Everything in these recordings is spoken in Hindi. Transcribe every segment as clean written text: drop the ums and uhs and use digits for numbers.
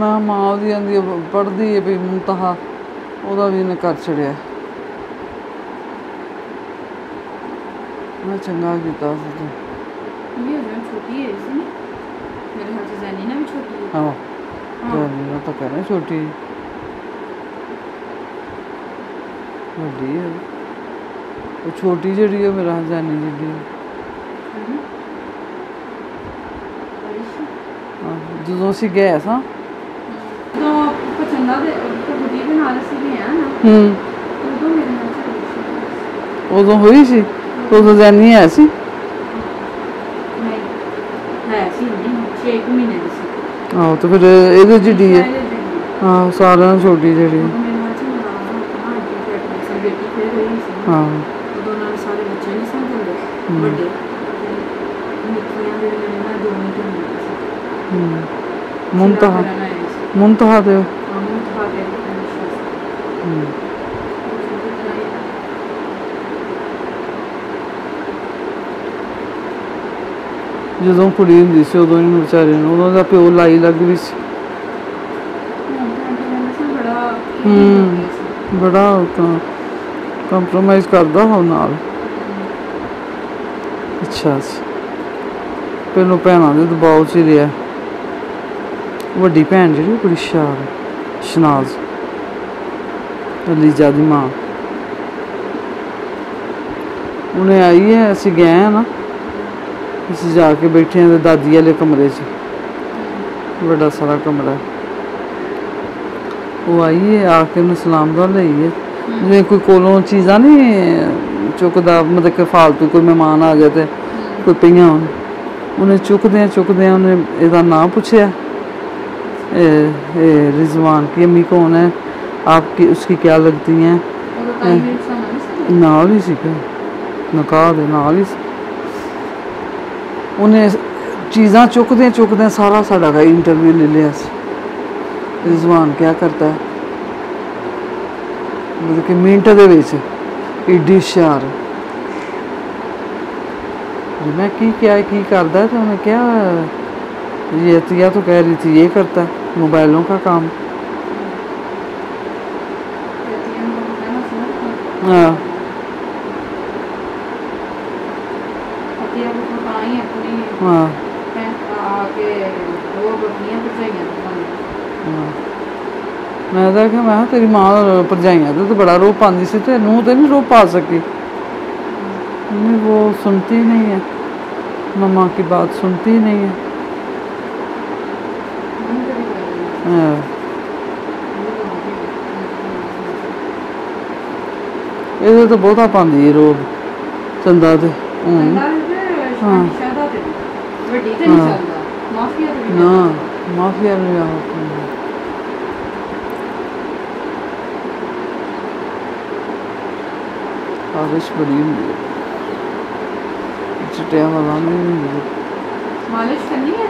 मैं मां आती पढ़ती है भी मुंतहा ओदा भी इन्हें कर छड़िया। मैं चंगा किया छोटी है मेरे हाथ से जानी ना भी छोटी है। हाँ जानी तो कह रहे छोटी बड़ी है वो छोटी जड़ी है मेरे हाथ जानी जी जो अस गए सा तो पचंदा दे तो बुढ़ी के नाल से गए ना उदो मेरे नाल उदो हुई सी तो जानी है सी हाँ तो फिर ये जी है हाँ सारा छोटी जी हाँ मुंतहा मुंतहा दे जो कुड़ी होंगी से उदो इन बेचारे उदा प्यो लाई लग भी बड़ा कंप्रोमाइज करता हो नाल। अच्छा पहलों भैन के दबाव च रहा वड्डी भैन जी बड़ी शार शनाज लीजा की मां उन्हें आई है अस गए हैं ना अस जाके बैठे हैं दादी आले कमरे च बड़ा सारा कमरा वो आई है आके उन्हें सलाम कर ली है जिन्हें कोई कोलों चीज़ा नहीं चुकता मतलब कि फालतू कोई मेहमान आ जाए तो कोई पेइयां होन उन्हें चुकदे उन्हें एदा नाम पुछया रिजवान की अम्मी कौन है आपकी उसकी क्या लगती हैं नाल ही सी नकाह दे नाल ही उन्हें चीज़ा चुकदे सारा साड़ा का इंटरव्यू ले लिया। रिजवान क्या करता है मतलब कि मिनट के एडी शार मैं की करता है तो उन्हें क्या ये अतिया तो कह रही थी ये करता है मोबाइलों का काम हाँ हाँ मैं कि मैं तेरी मां भरजाइयां तो बड़ा रोप पाती सी ते नूं तो नहीं रोप पा सकी नहीं वो सुनती नहीं है मम्मा की बात सुनती नहीं है ये तो बहुता पाती है रोप चंदा तो हाँ माफिया आविश बड़ी चटिया वाला मालिश करनी है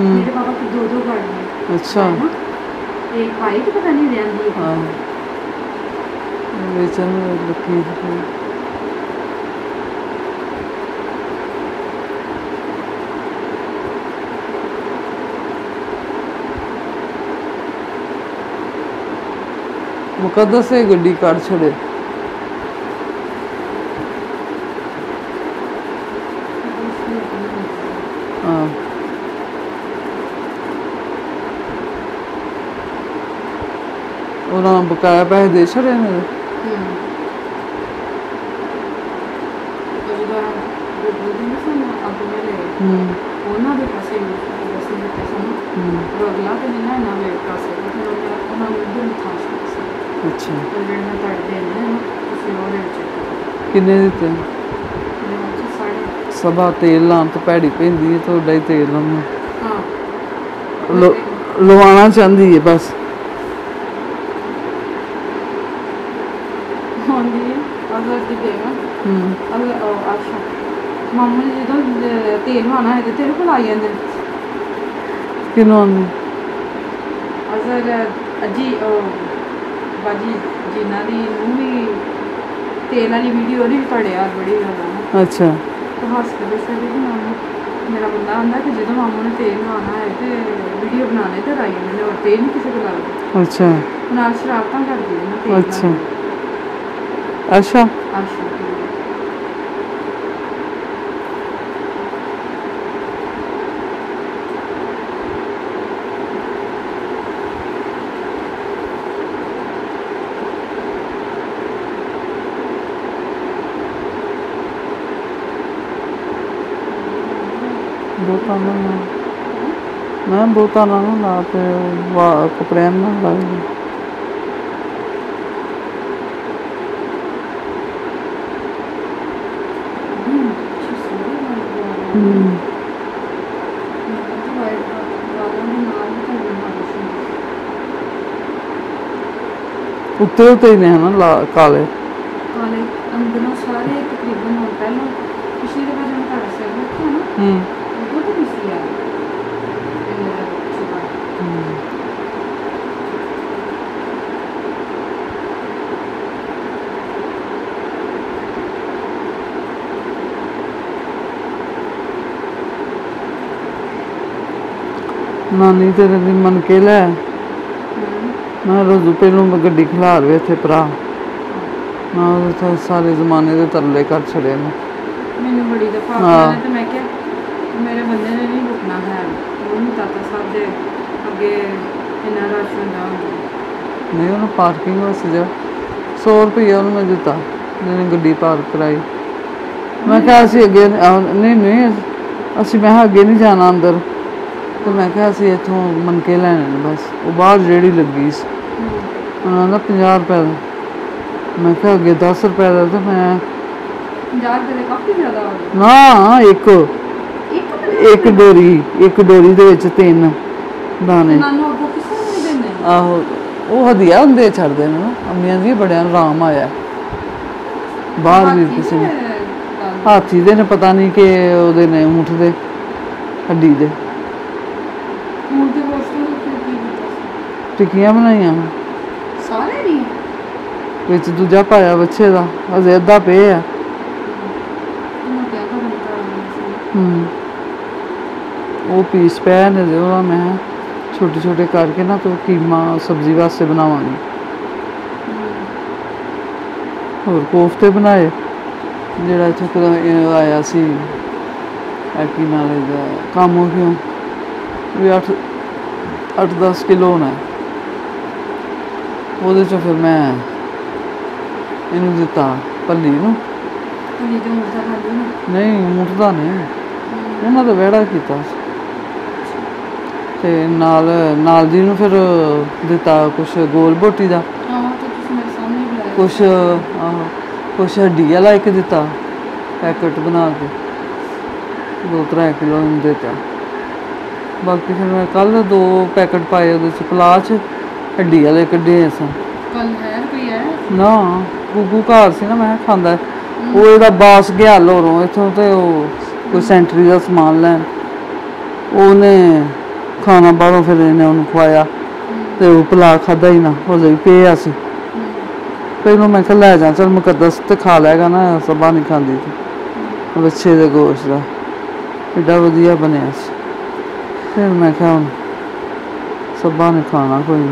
मेरे पापा की दो गाड़ी है। अच्छा एक बाइक पता नहीं रहती है बेचन लकीर मुकद्दस से गड्डी काट छोड़े बकाया पैसे दे छड़े मेरे अच्छा किन्ने दिते सभा तेल लान तो भैड़ी भेजी तो तेल लवाना चाहती है बस मामा जी तो तेल माना है तो तेरे को लाये अंदर किन्हों ने अजर अजी बाजी जीना दी नूमी तेल वाली वीडियो नहीं पड़े यार बड़ी ज़्यादा अच्छा तो हॉस्पिटल से भी मामा मेरा बंदा अंदर कि जिधर मामा ने तेल माना है तो वीडियो बनाने तो लाये मैंने और तेल किसी को लाया अच्छा ना शराब तां कर दिया अच्छा अच्छा बोताना मैं बोताना हूँ ना तो वाह कपड़े ना लाएगी उत्ते उत्ते ही नहीं है ना ला काले काले अंदरों सारे तकरीबन होता है ना किसी के पास उनका रसर होता है ना नानी तेरे दिन मन के लिए ना रोज़ पहलू में गड्डी खिला रहे थे परा ना तो सारे ज़माने के तरले कर चले ना मैंने बड़ी दफा मैंने तो मैं क्या मेरे बंदे ने नहीं रुकना है वो नहीं ताता साहब दे अगे इन्हें राशन दाम नहीं उन्हें पार्किंग वाला सजा 100 रुपये उन्हें जुता जिन्हें गड्डी पार्क कराई मैं क्या ऐसी अगे नहीं नहीं ऐसी मैं अगे नहीं जाना अंदर तो मैं क्या ऐसे इतों मनके लैने बस वो बाहर रेड़ी लगी उन्होंने 50 रुपए मैं क्या अगे 10 रुपए तो मैं ना एक डोरी दे विच 3 दाने आहो वो हदिया उन्दे छड़ देने ना अम्मियां दी बड़े आराम आया बाहर भी किसी ने हाथी दे ने पता नहीं के ओदे ने ऊंठ दे हड्डी दे टिकियां बनाइया सारे नहीं विच दूजा पाया बच्चे दा अजे अद्धा पे है वो पीस पे ने देवा मैं छोटे छोटे करके ना तो कीमा सब्जी वास्ते बनावांगी और कोफ्ते बनाए जेड़ा चक्कर आया सी आकी नाले दा काम हो गया भी 8-10 किलो होना है वो तो फिर मैं इन्हें दिता पल्ली ना नहीं मुठदा नहीं उन्हें तो वैड़ा किता ते नाल नाल जी ने फिर दिता कुछ गोल बोटी दा कुछ हड्डी वाला एक दिता पैकेट बना के 2-3 किलो देता बाकी फिर मैं कल 2 पैकेट पाए उस पलाच हड्डी वाले कड्डे सन कल है कोई है ना गुगू घर से ना मैं खांदा वो एदा बास गया लोरों इथों ते ओ कोई सेंटरी दा सामान लैन ओने खाना बाहरों फिर इन्हें उन खवाया ते वो पला खादा ही ना हो जाई पे आसी पहलो मैं कह लै जा चल मुकद्दस ते खा लेगा ना सबा नहीं खांदी थी बच्चे दे गोश्त दा एडा वधिया बनया सी फिर मैं क्या सबा ने खाना कोई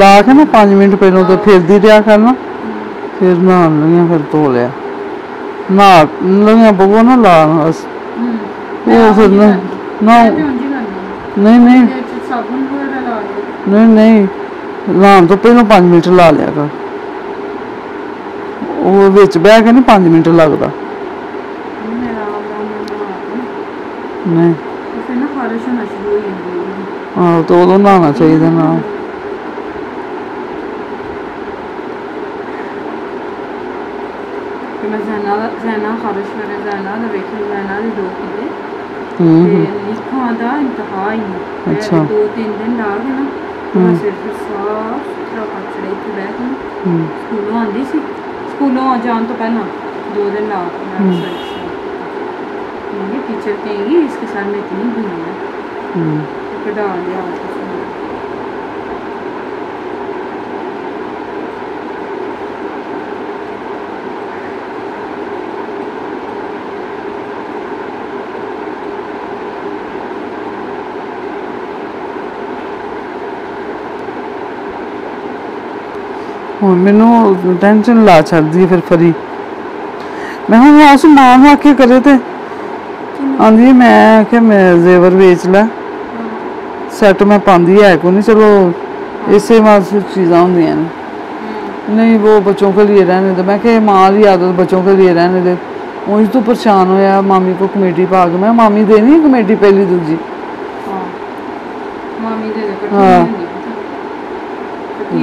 ला के ना 5 मिनट पहले तो फिर दी रहा करना फिर नहा लिया फिर धो लिया नहा लिया बगो ना ला बस वो फिर ना नहीं नहीं नहीं नहीं नहा तो पहले 5 मिनट ला लिया कर ਉਹ ਵਿੱਚ ਬਹਿ ਕੇ ਨਹੀਂ 5 ਮਿੰਟ ਲੱਗਦਾ। ਨਹੀਂ ਫਿਰ ਨਾ ਖਾਰਸ਼ ਹੋਣਾ ਸ਼ੁਰੂ ਹੋ ਜਾਂਦੀ ਹੈ। ਆਹ ਤਾਂ ਉਦੋਂ ਨਹਾਉਣਾ ਚਾਹੀਦਾ ਨਾ। ਕਿ ਮੈਂ ਜ਼ੈਨਾ ਖਾਰਸ਼ ਵਗੈਰਾ ਜ਼ੈਨਾ ਦਾ ਵੇਖਣ ਜ਼ੈਨਾ ਦੇ ਦੋ ਕਿਤੇ ਤੇ ਲਿਖਾਂ ਦਾ ਇੰਤਹਾ ਹੀ ਨਹੀਂ। ਅੱਛਾ 2-3 ਦਿਨ ਲਾ ਕੇ ਨਾ ਮੈਂ ਸਿਰਫ ਸਾਫ ਸੁਥਰਾ ਕੱਚੜੇ ਤੇ ਬਹਿ ਕੇ ਸਕੂਲੋਂ ਆਉਂਦੀ ਸੀ। ਸਕੂਲੋਂ ਜਾਣ ਤੋਂ ਪਹਿਲਾਂ 2 ਦਿਨ ਲਾ ਕੇ ਮੈਂ ਸੋਚ ये टीचर कहेंगी इसके साथ में इतनी भी नहीं है तो डाल दिया। और मैनू टेंशन ला छड़ दी फिर फरी मैं हम उस नाम आके करे थे आँधी मैं क्या मैं जेवर बेच ला सैट मैं पाँदी है को नहीं। चलो इससे मासूम चीज़ां होती हैं नहीं वो बच्चों के लिए रहने दे। मैं क्या माँ की आदत बच्चों के लिए रहने दे। उस तो परेशान होया मामी को कमेटी पा के मैं मामी देनी कमेटी पहली दूजी हाँ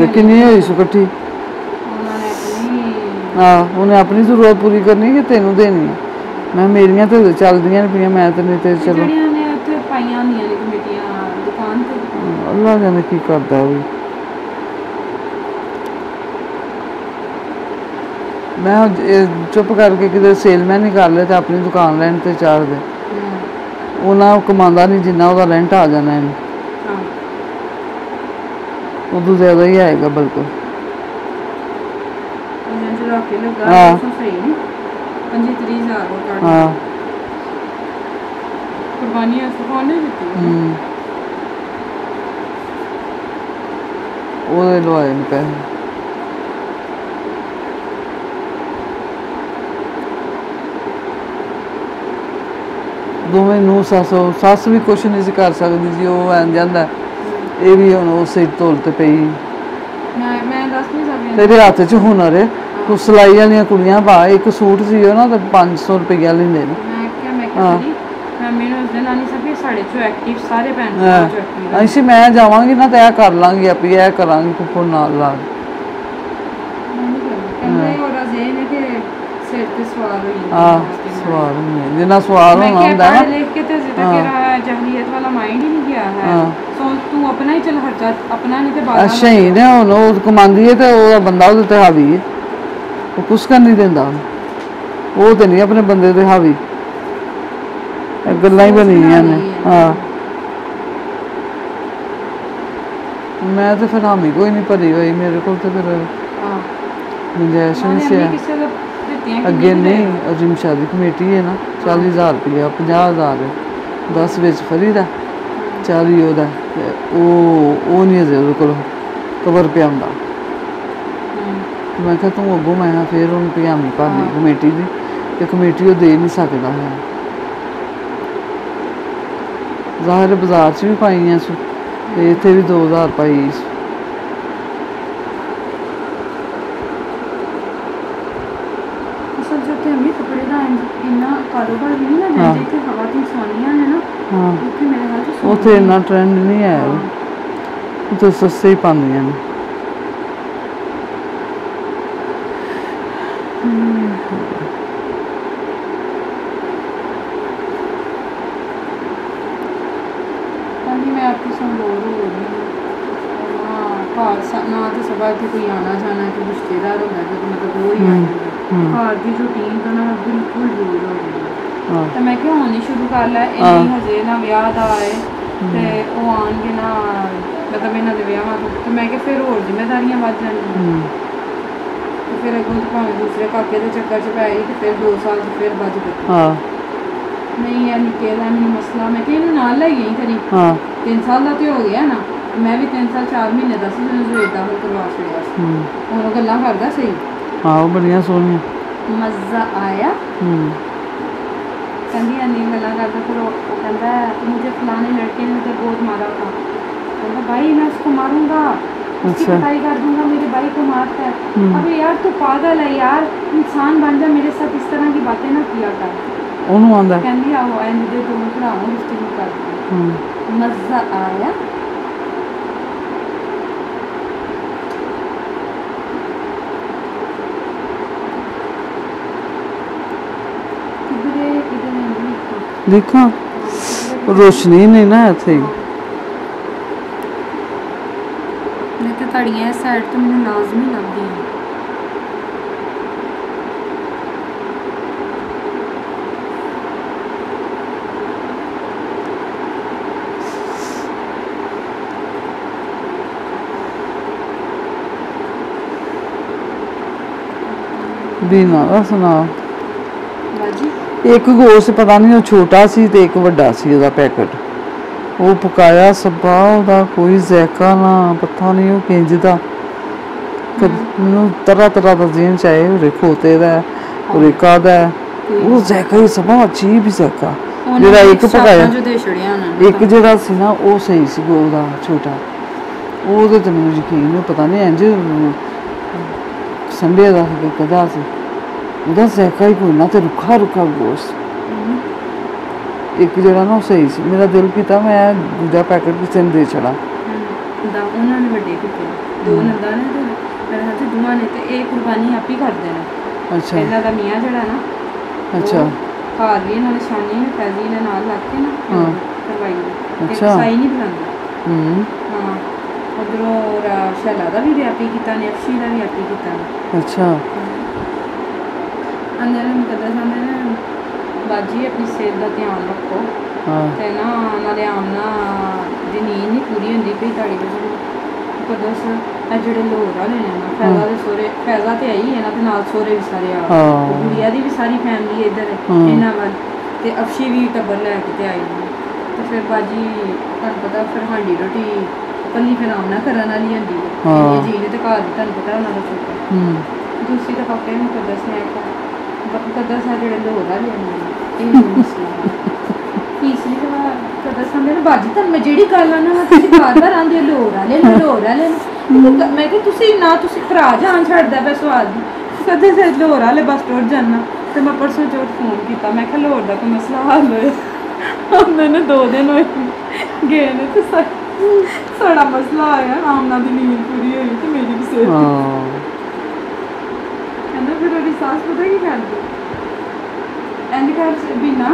लेकिन नहीं हुई सुकट्ठी। हाँ उन्हें अपनी जरूरत पूरी करनी कि तेनों देनी है। मैं मेरियां तो चल दियां ने पिया मैं तो नहीं ते चलो ਜਿਹੜੀਆਂ ਨੇ ਉੱਥੇ ਪਾਈਆਂ ਹੁੰਦੀਆਂ ਨੇ ਕਮੇਟੀਆਂ ਦੁਕਾਨ ਤੇ ਅੱਲਾ ਜਾਣੇ ਕੀ ਕਰਦਾ ਹੋਈ। ਮੈਂ ਚੁੱਪ ਕਰਕੇ ਕਿਤੇ ਸੇਲਮੈਨ ਨਿਕਾਲ ਲੈ ਤਾਂ ਆਪਣੀ ਦੁਕਾਨ ਲੈਣ ਤੇ ਚਾਰ ਦੇ ਉਹਨਾਂ ਕਮਾਉਂਦਾ ਨਹੀਂ ਜਿੰਨਾ ਉਹਦਾ ਰੈਂਟ ਆ ਜਾਣਾ ਇਹਨੂੰ ਉਹ ਤੋਂ ਜ਼ਿਆਦਾ ਹੀ ਆਏਗਾ। ਬਿਲਕੁਲ ਇਹਨਾਂ ਜਿਹੜਾ ਕਿ ਲਗਾ ਸਹੀ ਨਹੀਂ 25-30 हज़ार कुर्बानी लवाए पैसे। दोवें नूह सस भी कुछ नहीं कर सकती जी वह आ जाता ये भी हम उस धोलत पी तेरे हाथ च हुनर है। कुछ सिलाई वाली कुड़ियाँ पा एक सूट सी ना तो 500 रुपया लेंगे। अच्छी मैं जावगी ना तो यह कर लाँगी आप करा कुको ना ला हाँ सवाल जिन्ना सवाल होना होंगे तू अपना ही चल खर्चा अपना नहीं तो अच्छा ही ना वो कमांदी है तो वो बंदा उधर तो हावी है वो कुछ कर नहीं देता वो तो नहीं अपने बंदे तो हावी गल्लां ही बनियां ने। हाँ मैं तो फिर हामी कोई नहीं भरी हुई मेरे को तो फिर गुंजाइश नहीं सी अगे नहीं रिमशा की कमेटी है ना 40 हज़ार रुपया 50 हज़ार 10 बेच फरी दा 40 ओदा ਉਹ ਨਹੀਂ ਅਜੇ ਉਹਦੇ ਕੋਲ ਕਵਰ ਪਿਆ ਹੁੰਦਾ। ਮੈਂ ਕਿਹਾ ਤੂੰ ਅੱਗੋਂ ਮੈਂ ਫਿਰ ਉਹਨੂੰ ਪਜਾਮੀ ਭਾਲੀ ਕਮੇਟੀ ਦੀ ਅਤੇ ਕਮੇਟੀ ਉਹ ਦੇ ਨਹੀਂ ਸਕਦਾ ਹੈ। ਜ਼ਾਹਰ ਬਾਜ਼ਾਰ 'ਚ ਵੀ ਪਾਈਆਂ ਸੀ ਅਤੇ ਇੱਥੇ ਵੀ 2000 ਪਾਈ ਸੀ। ਉੱਥੇ ਇੰਨਾ ਟਰੈਂਡ ਨਹੀਂ ਹੈ ਉੱਥੇ ਸਸਤੇ ਹੀ ਪਾਉਂਦੀਆਂ ਨੇ। ਮੈਂ ਆਪਣੀ ਸੰਭੋਲ ਹੋ ਘਰ ਨਾ ਤਾਂ ਸਭਾ ਇੱਥੇ ਕੋਈ ਆਉਣਾ ਜਾਣਾ ਕੋਈ ਰਿਸ਼ਤੇਦਾਰ ਹੁੰਦਾ ਕਿ ਮਤਲਬ ਉਹ ਹੀ ਆ ਘਰ ਦੀ ਰੂਟੀਨ ਤਾਂ ਉਹਨਾਂ ਨੂੰ ਬਿਲਕੁਲ ਦੂਰ ਹੋ ਗਈ। ਤਾਂ ਮੈਂ ਕਿਹਾ ਹੁਣ ਹੀ ਸ਼ੁਰੂ ਕਰ ਲੈ ਇੰਨੀ ਹਜੇ ਨਾ ਵਿਆਹ ਦਾ ਆਏ ਤੇ ਉਹ ਆਉਣਗੇ ਨਾ ਮਤਲਬ ਇਹਨਾਂ ਦੇ ਵਿਆਹਾਂ ਤੋਂ ਮੈਂ ਕਿਹਾ ਫਿਰ ਹੋਰ ਜ਼ਿੰਮੇਦਾਰੀਆਂ ਵੱਧ ਜਾਣਗੀਆਂ। ਤੇ ਫਿਰ ਅੱਗੋਂ ਭਾਵੇਂ ਦੂਸਰੇ ਕਾਕੇ ਦੇ ਚੱਕਰ 'ਚ ਪੈ ਗਈ ਤੇ ਫਿਰ 2 ਸਾਲ 'ਚ ਫਿਰ ਵੱਧ ਗਈ ਨਹੀਂ ਯਾਰ ਨਿੱਕੇ ਇਹਦਾ ਮੈਨੂੰ ਮਸਲਾ ਮੈਂ ਕਿਹਾ ਇਹਨੂੰ ਨਾਲ ਲੈ ਗਈ ਕਰੀ 3 ਸਾਲ ਦਾ ਤਾਂ ਹੋ ਗਿਆ ਨਾ। ਮੈਂ ਵੀ 3 ਸਾਲ 4 ਮਹੀਨੇ ਦਾ ਸੀ ਜਦੋਂ ਜ਼ੋਰ ਦਾ ਕਰਵਾ ਛੜਿਆ ਸੀ। ਹੁਣ ਉਹ ਗੱਲਾਂ ਕਰਦਾ ਸਹੀ ਆਹੋ ਬੜੀਆਂ ਸੋਹਣੀਆਂ ਮਜ਼ਾ ਆਇਆ कहती अन्य गल करता। फिर वो कहता मुझे फलाने लड़के ने मुझे बहुत मारा था। कहता भाई मैं उसको मारूंगा अच्छा भाई कर दूंगा, मेरे भाई को मारता है। अबे यार तू पागल है यार, इंसान बन जा, मेरे साथ इस तरह की बातें ना किया कर। ਉਹਨੂੰ ਆਂਦਾ ਕਹਿੰਦੀ ਆਓ ਐਂ ਦੇ ਤੋਂ ਭਰਾਵੋ ਇਸਤਰੀ ਕਰ। ਮਜ਼ਾ ਆਇਆ। देखो रोशनी नहीं ना थे लेकिन तड़ियां साइड तो मुझे लाजमी लग गई। बिना सुना एक गोश्त पता नहीं छोटा सी ते एक वड्डा सी उहदा पैकेट वो पकाया सबा उहदा कोई जायका ना पता नहीं वो किंजदा मैं तरह तरह का जीन चाहे उरे खोते दा उरे का दा वो जायका ही सबा अजीब ही जायका जेड़ा एक पकाया एक जेड़ा सी ना वो सही सी गोदा छोटा वो तो मैं यकीन नहीं पता नहीं इंज संडे दा कदा सी उधर सहका ही कोई ना तो रुखा रुखा गोश्त एक जरा ना सही सी मेरा दिल किया मैं दूजा पैकेट किसी ने दे छड़ा उन्होंने बड़े किए दो नंदा ने तो मेरे हाथ दुआ ने तो एक कुर्बानी आप ही कर देना। अच्छा पहला दा मियां जड़ा ना अच्छा घर भी इन्होंने शानी ने फैजी ने नाल लग के ना करवाई। अच्छा साई नहीं बुलांदा। हां उधरों शैला दा भी आप ही किया ने अफशी दा भी आप ही किया। अच्छा अंदर मुकदस अंदर बाजी अपनी सेहत का ध्यान रखो। हां ते ना नाले आमना दी नींद नहीं पूरी होंदी पई ताड़ी बजे मुकदस आ जेड़े लोग आ लेने ना फैजा दे सोरे फैजा ते आई है ना ते नाल सोरे भी सारे आ गुड़िया दी भी सारी फैमिली इधर इना वाल ते अफशी भी टब्बर लेके ते आई ते फिर बाजी तुहानू पता फिर हांडी रोटी पल्ली फिर आमना करन वाली होंदी है जी ने ते घर तुहानू पता उहनां दा सुख दूसरी तो पक्के मुकदस ने आके दो दिन हो गए सारा मसला आया आमना की नींद पूरी हुई मेरी भी सेहत फिर सास पता की कहते बिना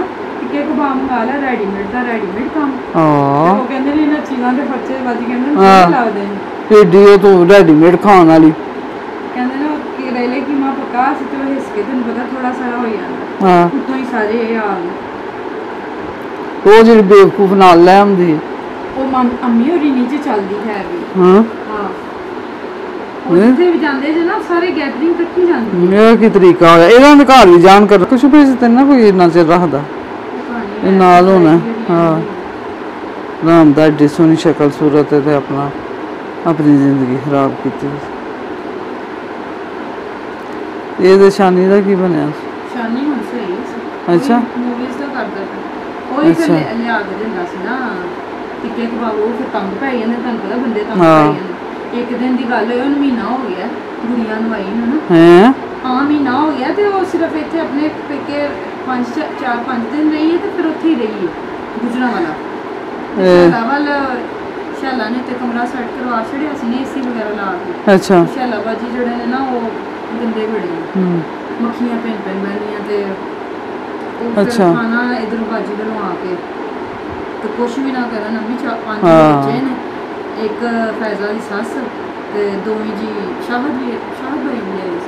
रेडीमेड का रेडीमेड काम वो कहते इन्होंने चीज़ों के खर्चे बच गए लगते हैं तो रेडीमेड खाने वाली कहते ना करेले की मां पका सी तो हिस्के तुम पता थोड़ा सारा हो जाता उतो ही सारे हाल वो जी बेवकूफ नाल लै आंदी वो अम्मी होरी नीचे चलती है भी। हां हां अपनी जिंदगी खराब की शानी का की बनया। अच्छा एक दिन की गल है महीना हो गया गुड़िया नवाई है हाँ महीना हो गया तो वो सिर्फ इतने अपने पेके चार पाँच दिन रही है तो फिर उत्थे ही रही है गुजरांवाला शालावाल शाला ने तो कमरा सैट करवा छड़िया ए सी वगैरह ला के। अच्छा शाला बाजी जोड़े ने ना वो गंदे बड़े मक्खियाँ पेन पेन बहनियाँ तो खाना इधर बाजी बनवा के तो कुछ भी ना कर बच्चे ने एक फैज़ा की सस ते दोवें जी शाहद भाई भी आए सी।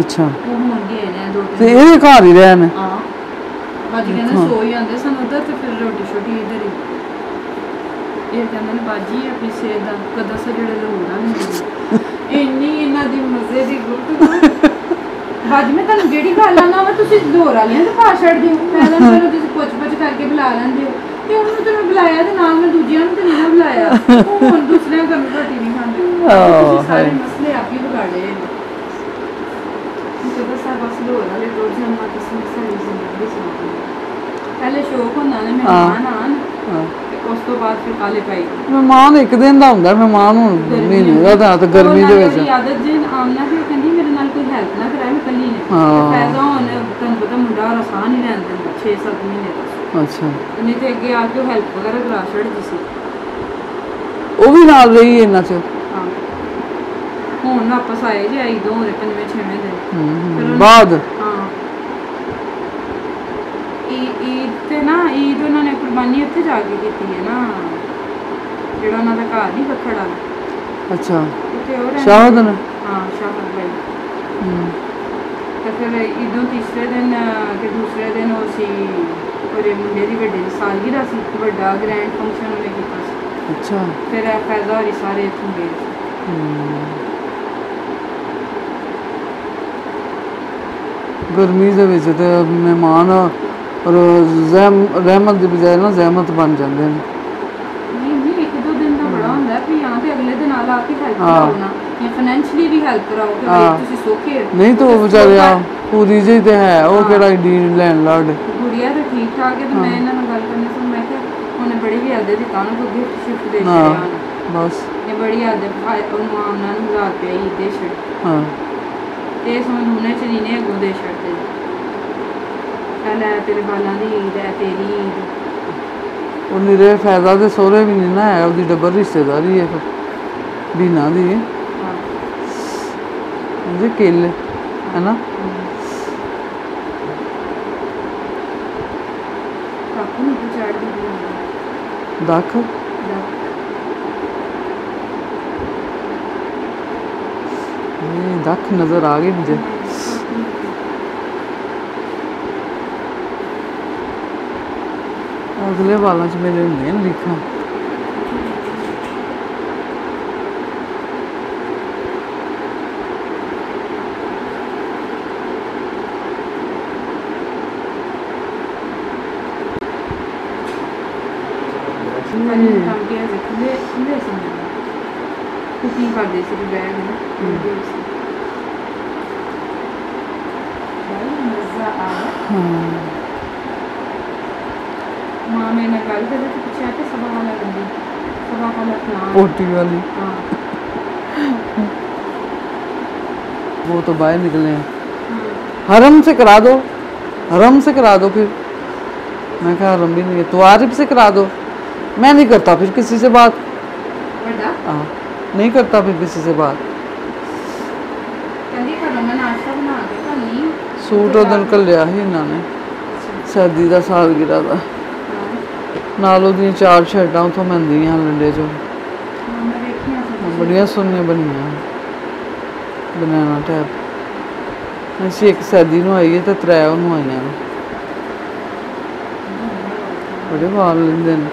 अच्छा वो हुण गए ने दो ते इहदे घर ही रहन। हां बाजी कहंदे सो ही आंदे सन उधर ते फिर रोटी छोटी इधर ही ये कहंदे ने बाजी अपनी सेहत दा कदस जेड़े लोग आ इन्नी इन्हां दी मज़े दी गुफ्तगू बाजी मैं तुहानू जेड़ी गल आना वा तुसीं दोहरा लें ते पा छड़ दिओ फैज़ा नूं फिर तुसीं पुछ करके बुला लैंदे हो ਉਸ ਤੋਂ ਬਾਅਦ ਫਿਰ ਕਾਲੇ ਪੈ ਗਏ। ਮਹਿਮਾਨ ਇੱਕ ਦਿਨ ਦਾ ਹੁੰਦਾ, ਮਹਿਮਾਨ ਹੁਣ ਮਹੀਨੇ ਦਾ ਤਾਂ ਗਰਮੀ ਦੇ ਵਿੱਚ ਆਦਤ ਜੇ ਆਉਣਾ ਫਿਰ ਕਹਿੰਦੀ ਮੇਰੇ ਨਾਲ ਕੋਈ ਹੈਲਪ ਨਾ ਕਰਾਏ ਮੈਂ ਕੱਲੀ ਨੇ। ਫਾਇਦਾ ਹੁਣ ਤੁਹਾਨੂੰ ਪਤਾ ਮੁੰਡਾ ਔਰ ਆਸਾਨ ਹੀ ਰਹਿੰਦਾ 6-7 ਮਹੀਨੇ ਦਾ। ਅੱਛਾ ਨਹੀਂ ਤੇ ਅੱਗੇ ਆ ਕੇ ਹੈਲਪ ਵਗੈਰਾ ਕਰਾ ਛੱਡਦੀ ਸੀ, ਉਹ ਵੀ ਨਾਲ ਰਹੀ ਇੰਨਾ ਚ। ਹਾਂ ਹੁਣ ਵਾਪਸ ਆਏ ਜੇ ਆਈ 2-5-6 ਦਿਨ ਬਾਅਦ। ਹਾਂ गर्मी दे विच ते मेहमान और रहमत की बजाय ना जहमत बन जाते हैं। नहीं तो बेचारे पूरी जी तो है वो लैंड लॉर्ड गुड़िया तो ठीक ठाक है। तो मैं इन्हां नाल गल करनी सी, मैं किहा उन्हें बड़ी भी आदत दी तां को गिफ्ट शिफ्ट दे छड्या। बस ये बड़ी आदत है उन्हां नाल हजार रुपया ही दे छड़। हां ते समझ हुणे च नहीं ने गुदे छड़ दे तेरे बाला दी ईद है तेरी ईद। और मेरे फैज़ा दे सोहरे भी नहीं ना है, उसकी डबल रिश्तेदारी है फिर बीना दी जी केले है ना। दख दख नजर आ गई मुझे। अगले वालों च मेरे होंगे ना लिखा। वाली वो तो बाहर निकले हैं। हरम से करा दो, हरम से करा दो। फिर मैं कहा हरम भी नहीं है तो आरिफ से करा दो। मैं नहीं करता फिर किसी से बात, नहीं करता फिर किसी से बात। सूट उदन कर लिया ही इन्होंने सर्दी का सालगिरह था नाल ओदियां 4 शर्टां उतों मैं दियां लंडे चो बड़िया सुनने बनिया बनाना टैप। अच्छी एक सर्दी नू आई है तो 3 नू आई हैं। बड़े वाल लेंदे ने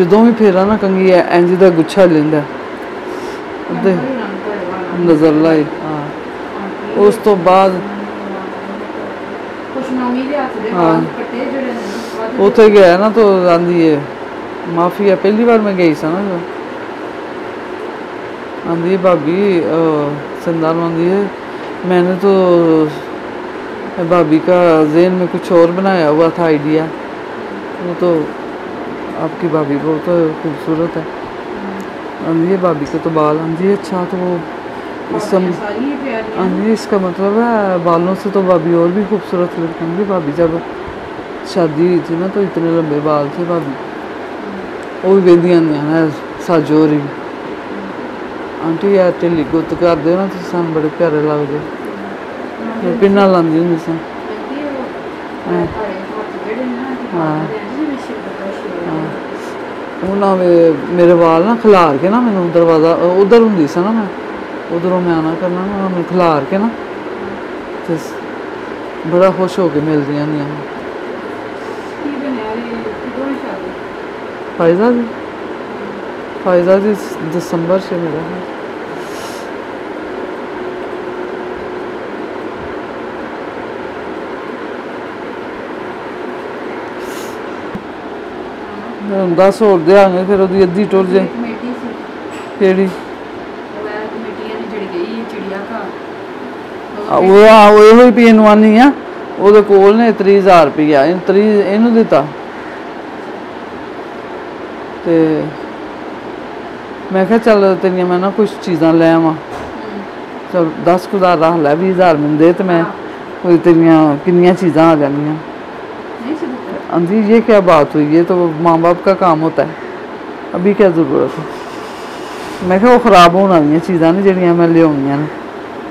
जदों भी फेरा ना कंघी है इंज दा गुच्छा लेंदा नजर लाई। हाँ उस तो बाद उथे गया ना तो आंदी है माफिया। पहली बार मैं गई सा ना आंधी भाभी संदान आंधी है। मैंने तो भाभी का जहन में कुछ और बनाया हुआ था आइडिया, वो तो आपकी भाभी बहुत तो खूबसूरत है। आंधी है भाभी का तो बाल आंधी है अच्छा, तो वो आंधी इसका मतलब है बालों से तो भाभी और भी खूबसूरत लगती। भाभी जब शादी हुई थी ना तो इतने लंबे बाल थे भाभी, वो भी वेंदी आंधी साजो रही आंटी यार ढिली गुत कर दे ना तो सू बड़े प्यारे लगते। पिन्ना लांदी होंगी सन। हाँ हूँ ना मेरे बाल ना खिलार के ना मैं दरवाजा उधर होंगी स ना मैं उधरों मैं आना करना मैं खिलार के ना तो बड़ा खुश होके मिलती हैं। फायदा जी दिसंबर से मेरा है। हम 10 और देंगे फिर वो अद्धी टुर जाए केड़ी वो पी नवानी है वो कोल ने 30,000 रुपया इन दिता। ते मैं चल तेरिया मैं ना कुछ चीज़ा लै आवा, चल 10,000 रख लै, 20,000 मैंने दे तो मैं तेरिया कितनी चीज़ा आ जानियाँ। आंधी ये क्या बात हुई, ये तो माँ बाप का काम होता है, अभी क्या जरूरत है। मैं क्या वो खराब होने वाली चीज़ा ने जड़िया मैं लिया ने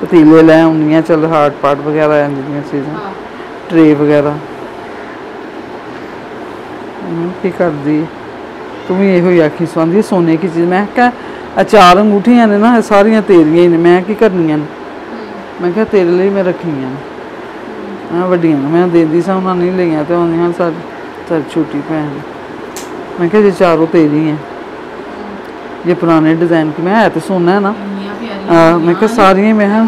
पतीले लै आनी, चल हार्ट पार्ट वगैरह जी चीज़ा ट्रे वगैरह की कर दी। तुम्हें यो आखी सुनी सोने की चीज़, मैं क्या अचार अंगूठिया ने ना सारिया तेरिया ने, मैं कि करनी ने, मैं क्या तेरे लिए मैं रखनिया ने वड्डिया ने, मैं देती सा उन्होंने नहीं लिया तो आदि सारी सर छोटी भैन। मैं क्या ये चारों तेरी हैं, ये पुराने डिजाइन की, मैं है तो सोना है ना, मैं क्या सारिया में है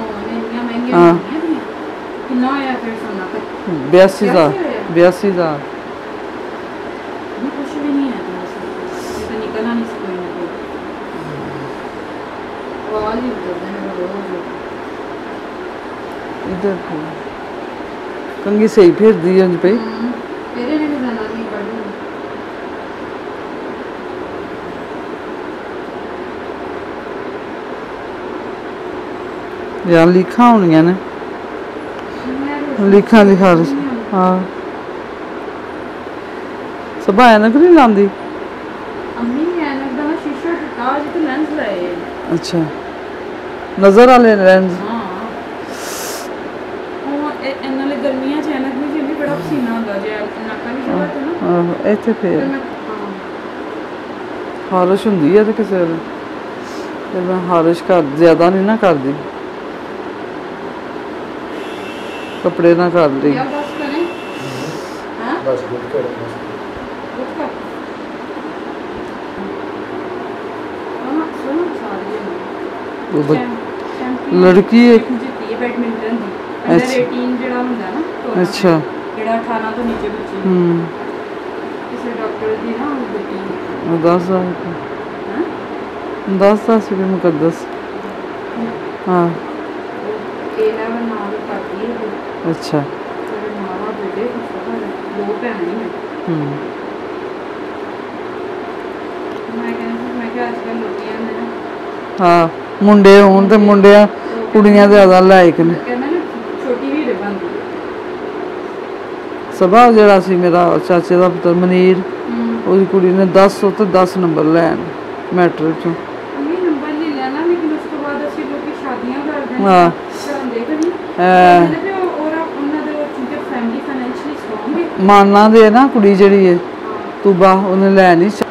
82,000 इधर कंगी सही फिर दी अंज पे यार लिखा होनी ने लिखा लिखा हाँ सब ऐनक नहीं लांदी। अच्छा नजर वाले लेंस इतने फिर हारश होंगी है तो किसी मैं हारश कर ज्यादा नहीं ना कर दी कपड़े ना कर दी लड़की एक अच्छा दस मुकदस हाँ अच्छा हाँ मुंडे होन ते मुंडे कुड़ियां ज्यादा लायक ने। सभा जरा सी मेरा चाचे का पुत्र मनीर उसकी कुड़ी ने 10 नंबर लैन मैट्रिक चो हाँ माना दे ना कुड़ी जड़ी है तूबा उन्हें लैनी।